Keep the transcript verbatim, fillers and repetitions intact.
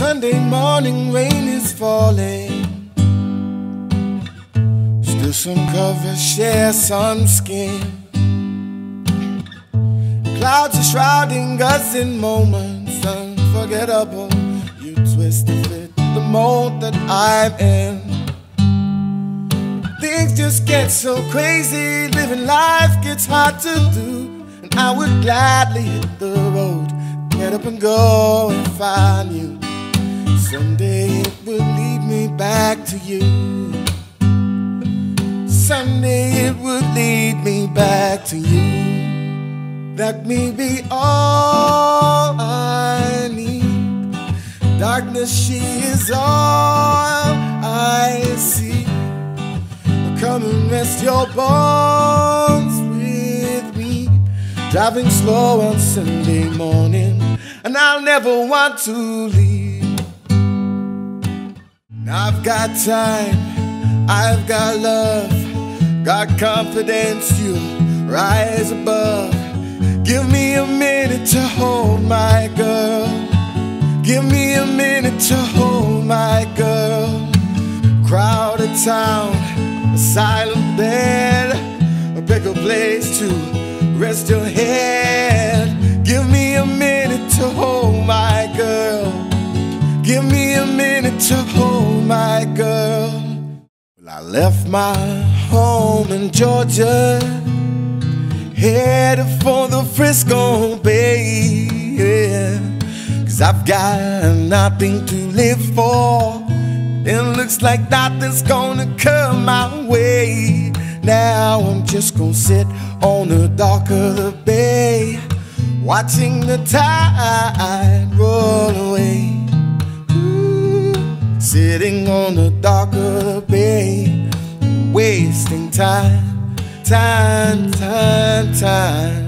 Sunday morning rain is falling. Still some covers share some skin. Clouds are shrouding us in moments unforgettable. You twist and fit the mold that I'm in. Things just get so crazy, living life gets hard to do, and I would gladly hit the road, get up and go and find you. Someday it will lead me back to you. Someday it would lead me back to you. That may be all I need. Darkness, she is all I see. Come and rest your bones with me. Driving slow on Sunday morning, and I'll never want to leave. I've got time, I've got love, got confidence, you rise above. Give me a minute to hold my girl. Give me a minute to hold my girl. Crowded town, a silent bed, a bigger place to rest your head. Give me a minute to hold my girl. Give me a minute to hold my girl. Well, I left my home in Georgia, headed for the Frisco Bay, yeah. Cause I've got nothing to live for, and looks like nothing's gonna come my way. Now I'm just gonna sit on the dock of the bay, watching the tide roll away. Sitting on the dock of the bay, wasting time, time, time, time.